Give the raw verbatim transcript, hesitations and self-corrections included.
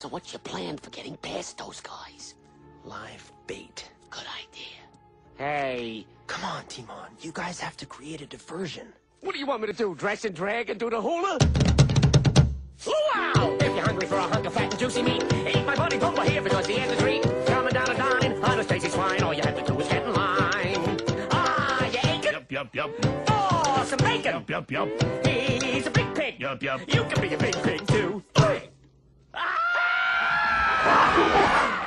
So what's your plan for getting past those guys? Live bait. Good idea. Hey. Come on, Timon. You guys have to create a diversion. What do you want me to do? Dress and drag and do the hula? Luau! If you're hungry for a hunk of fat and juicy meat, eat my buddy Bumba here because he has a treat. Coming down a dine on a tasty swine, all you have to do is get in line. Ah, you ain't good? Yup, yup, yup. Oh, some bacon! Yup, yup, yup. He's a big pig. Yup, yup. You can be a big pig, too. Ah!